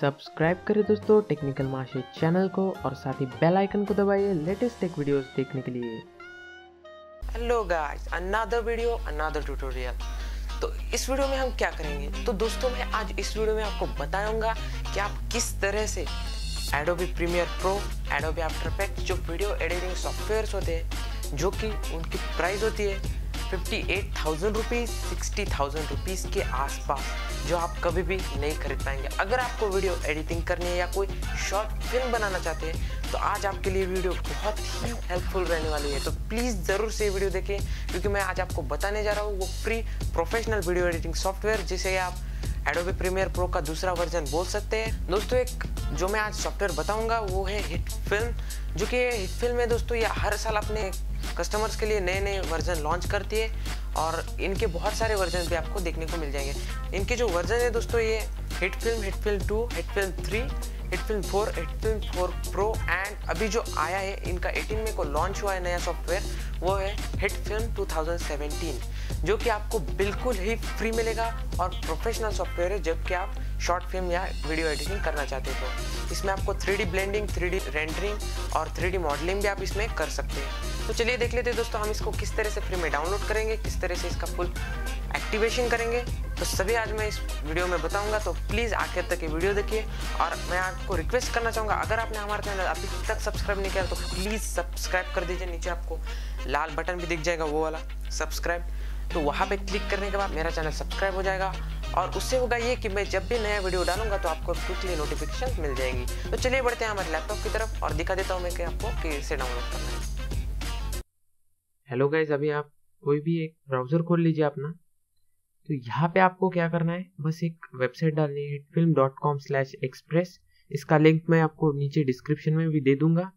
Subscribe करें दोस्तों technical master channel को और साथ ही बेल आइकन को दबाइए लेटेस्ट टेक वीडियोस देखने के लिए। Hello guys, another video another tutorial. तो इस वीडियो में हम क्या करेंगे, तो दोस्तों मैं आज इस वीडियो में आपको बताऊंगा कि आप किस तरह से Adobe Premiere Pro, Adobe After Effects जो वीडियो एडिटिंग सॉफ्टवेयर्स होते हैं, जो कि उनकी प्राइस होती है 58,000 रुपीज़ 60,000 रुपीज़ के आसपास, जो आप कभी भी नहीं खरीद पाएंगे। अगर आपको वीडियो एडिटिंग करनी है या कोई शॉर्ट फिल्म बनाना चाहते हैं तो आज आपके लिए वीडियो बहुत ही हेल्पफुल रहने वाली है। तो प्लीज़ ज़रूर से वीडियो देखें, क्योंकि मैं आज आपको बताने जा रहा हूँ वो free professional video editing software, जिसे आप एडोबी प्रीमियर प्रो का दूसरा वर्जन बोल सकते हैं। दोस्तों एक जो मैं आज सॉफ्टवेयर बताऊंगा वो है हिट फिल्म, जो कि हिट फिल्म है दोस्तों, ये हर साल अपने कस्टमर्स के लिए नए नए वर्जन लॉन्च करती है और इनके बहुत सारे वर्जन भी आपको देखने को मिल जाएंगे। इनके जो वर्जन है दोस्तों, ये HitFilm 2, HitFilm 3, HitFilm 4, HitFilm 4 pro and अभी जो आया है इनका 18 में को लॉन्च हुआ है नया सॉफ्टवेयर, वो है हिट फिल्म 2017, जो कि आपको बिल्कुल ही फ्री मिलेगा और प्रोफेशनल सॉफ्टवेयर है जबकि आप शॉर्ट फिल्म या वीडियो एडिटिंग करना चाहते हो। तो इसमें आपको 3D ब्लेंडिंग, 3D रेंडरिंग और 3D मॉडलिंग भी आप इसमें कर सकते हैं। तो चलिए देख लेते हैं दोस्तों हम इसको किस तरह से फ्री में डाउनलोड करेंगे, किस तरह से इसका फुल एक्टिवेशन करेंगे, तो सभी आज मैं इस वीडियो में बताऊंगा। तो प्लीज़ आखिर तक ये वीडियो देखिए। और मैं आपको रिक्वेस्ट करना चाहूँगा, अगर आपने हमारा चैनल अभी तक सब्सक्राइब नहीं किया तो प्लीज़ सब्सक्राइब कर दीजिए। नीचे आपको लाल बटन भी दिख जाएगा, वो वाला सब्सक्राइब, तो वहाँ पे क्लिक करने के बाद मेरा चैनल सब्सक्राइब हो जाएगा और उससे होगा ये कि मैं जब भी नया वीडियो डालूंगा तो आपको क्विकली नोटिफिकेशन मिल जाएगी। तो चलिए बढ़ते हैं हमारे लैपटॉप की तरफ और दिखा देता हूँ मैं कि आपको कैसे डाउनलोड करना है। हेलो गाइज, अभी आप कोई भी एक ब्राउजर खोल लीजिए अपना। तो यहाँ पे आपको क्या करना है, बस एक वेबसाइट डालनी है hitfilm.com/express। इसका लिंक मैं आपको नीचे डिस्क्रिप्शन में भी दे दूंगा।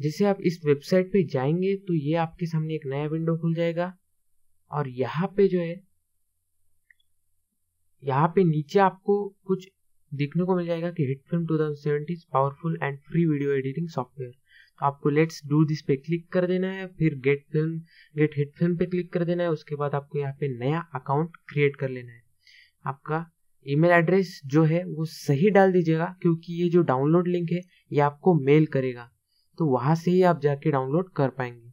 जैसे आप इस वेबसाइट पे जाएंगे तो ये आपके सामने एक नया विंडो खुल जाएगा और यहाँ पे जो है, यहाँ पे नीचे आपको कुछ देखने को मिल जाएगा कि HitFilm 2017 powerful and free video editing software. तो आपको लेट्स डू दिस पे क्लिक कर देना है, फिर get film, get hit film पे क्लिक कर देना है। उसके बाद आपको यहाँ पे नया अकाउंट क्रिएट कर लेना है। आपका ईमेल एड्रेस जो है वो सही डाल दीजिएगा, क्योंकि ये जो डाउनलोड लिंक है ये आपको मेल करेगा, तो वहाँ से ही आप जाके डाउनलोड कर पाएंगे।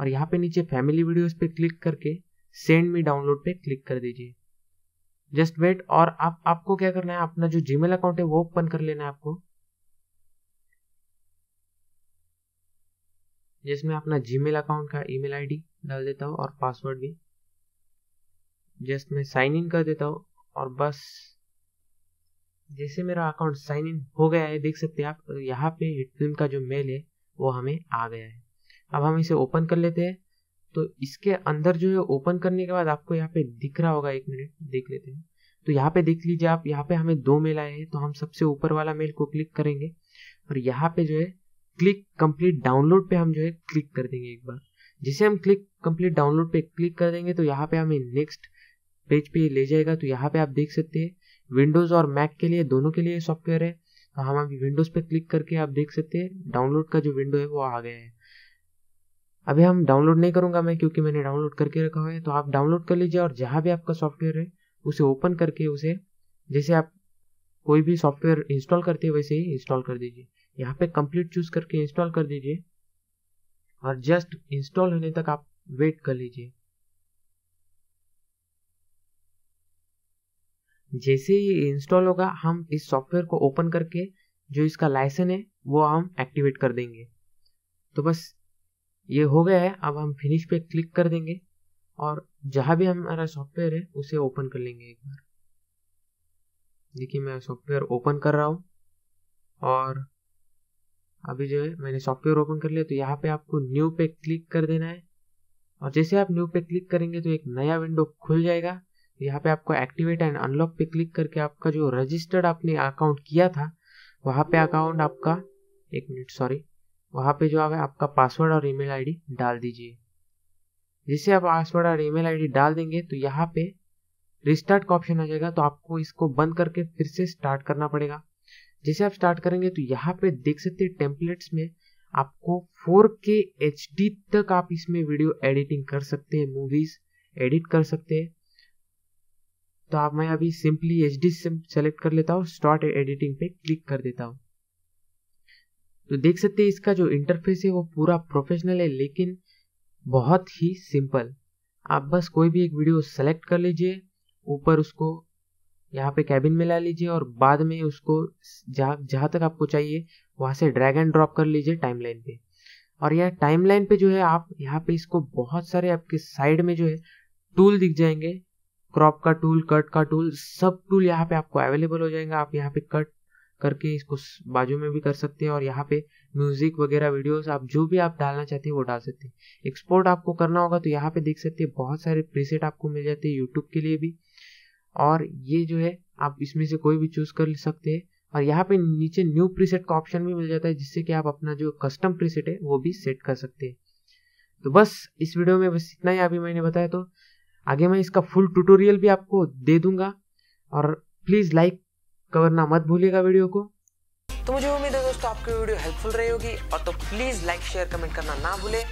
और यहाँ पे नीचे फैमिली वीडियोस पे क्लिक करके सेंड मी डाउनलोड पे क्लिक कर दीजिए। Just wait. और आपको क्या करना है, अपना जो जीमेल अकाउंट है वो ओपन कर लेना है आपको, जिसमें अपना जीमेल अकाउंट का ईमेल आईडी डाल देता हूँ और पासवर्ड भी। जस्ट मैं साइन इन कर देता हूँ और बस जैसे मेरा अकाउंट साइन इन हो गया है, देख सकते हैं आप यहाँ पे हिटफिल्म का जो मेल है वो हमें आ गया है। अब हम इसे ओपन कर लेते हैं। तो इसके अंदर जो है ओपन करने के बाद आपको यहाँ पे दिख रहा होगा, एक मिनट देख लेते हैं। तो यहाँ पे देख लीजिए आप, यहाँ पे हमें दो मेल आए हैं, तो हम सबसे ऊपर वाला मेल को क्लिक करेंगे और यहाँ पे जो है क्लिक कंप्लीट डाउनलोड पे हम जो है क्लिक कर देंगे एक बार। जैसे हम क्लिक कंप्लीट डाउनलोड पे क्लिक कर देंगे तो यहाँ पे हमें नेक्स्ट पेज पे ले जाएगा। तो यहाँ पे आप देख सकते हैं विंडोज और मैक के लिए, दोनों के लिए सॉफ्टवेयर है। तो हम अभी विंडोज पे क्लिक करके आप देख सकते हैं डाउनलोड का जो विंडो है वो आ गया है। अभी हम डाउनलोड नहीं करूंगा मैं, क्योंकि मैंने डाउनलोड करके रखा हुआ है। तो आप डाउनलोड कर लीजिए और जहाँ भी आपका सॉफ्टवेयर है उसे ओपन करके उसे, जैसे आप कोई भी सॉफ्टवेयर इंस्टॉल करते हैं वैसे ही इंस्टॉल कर दीजिए। यहाँ पे कंप्लीट चूज करके इंस्टॉल कर दीजिए और जस्ट इंस्टॉल होने तक आप वेट कर लीजिए। जैसे ही इंस्टॉल होगा हम इस सॉफ्टवेयर को ओपन करके जो इसका लाइसेंस है वो हम एक्टिवेट कर देंगे। तो बस ये हो गया है। अब हम फिनिश पे क्लिक कर देंगे और जहाँ भी हमारा सॉफ्टवेयर है उसे ओपन कर लेंगे एक बार। देखिए मैं सॉफ्टवेयर ओपन कर रहा हूँ और अभी जो है मैंने सॉफ्टवेयर ओपन कर लिया। तो यहाँ पे आपको न्यू पे क्लिक कर देना है और जैसे आप न्यू पे क्लिक करेंगे तो एक नया विंडो खुल जाएगा। यहाँ पे आपको एक्टिवेट एंड अनलॉक पे क्लिक करके आपका जो रजिस्टर्ड आपने अकाउंट किया था वहाँ पे अकाउंट आपका, एक मिनट सॉरी, वहाँ पे जो है आपका पासवर्ड और ईमेल आईडी डाल दीजिए। जैसे आप पासवर्ड और ईमेल आईडी डाल देंगे तो यहाँ पे रिस्टार्ट का ऑप्शन आ जाएगा। तो आपको इसको बंद करके फिर से स्टार्ट करना पड़ेगा। जैसे आप स्टार्ट करेंगे तो यहाँ पे देख सकते हैं टेम्पलेट्स में आपको 4K HD तक आप इसमें वीडियो एडिटिंग कर सकते हैं, मूवीज एडिट कर सकते हैं। तो आप मैं अभी सिंपली एचडी से सेलेक्ट कर लेता हूँ, स्टार्ट एडिटिंग पे क्लिक कर देता हूँ। तो देख सकते हैं इसका जो इंटरफेस है वो पूरा प्रोफेशनल है लेकिन बहुत ही सिंपल। आप बस कोई भी एक वीडियो सेलेक्ट कर लीजिए, ऊपर उसको यहाँ पे कैबिन में ला लीजिए और बाद में उसको जहाँ तक आपको चाहिए वहाँ से ड्रैग एंड ड्रॉप कर लीजिए टाइमलाइन पे। और यह टाइमलाइन पे जो है आप यहाँ पे इसको बहुत सारे आपके साइड में जो है टूल दिख जाएंगे, क्रॉप का टूल, कट का टूल, सब टूल यहाँ पे आपको अवेलेबल हो जाएगा। आप यहाँ पे कट करके इसको बाजू में भी कर सकते हैं और यहाँ पे म्यूजिक वगैरह वीडियोस आप जो भी आप डालना चाहते हैं वो डाल सकते हैं। एक्सपोर्ट आपको करना होगा तो यहाँ पे देख सकते हैं बहुत सारे प्रीसेट आपको मिल जाते हैं यूट्यूब के लिए भी, और ये जो है आप इसमें से कोई भी चूज कर सकते हैं। और यहाँ पे नीचे न्यू प्रीसेट का ऑप्शन भी मिल जाता है जिससे कि आप अपना जो कस्टम प्रीसेट है वो भी सेट कर सकते हैं। तो बस इस वीडियो में बस इतना ही अभी मैंने बताया, तो आगे मैं इसका फुल ट्यूटोरियल भी आपको दे दूंगा और प्लीज लाइक करना मत भूलिएगा वीडियो को। तो मुझे उम्मीद है दोस्तों आपकी वीडियो हेल्पफुल रही होगी, और तो प्लीज लाइक शेयर कमेंट करना ना भूले।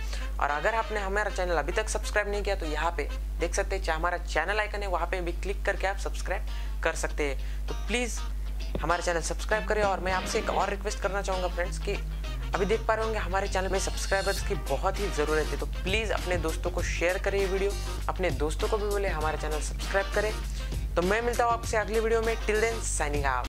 और अगर आपने हमारा चैनल अभी तक सब्सक्राइब नहीं किया तो यहाँ पे देख सकते हैं हमारा चैनल आइकन है, वहाँ पे भी क्लिक करके आप सब्सक्राइब कर सकते हैं। तो प्लीज हमारा चैनल सब्सक्राइब करें। और मैं आपसे एक और रिक्वेस्ट करना चाहूँगा फ्रेंड्स कि अभी देख पा रहे होंगे हमारे चैनल में सब्सक्राइबर्स की बहुत ही ज़रूरत है, तो प्लीज़ अपने दोस्तों को शेयर करें ये वीडियो, अपने दोस्तों को भी बोले हमारा चैनल सब्सक्राइब करें। तो मैं मिलता हूँ आपसे अगली वीडियो में, टिल देन साइनिंग आउट।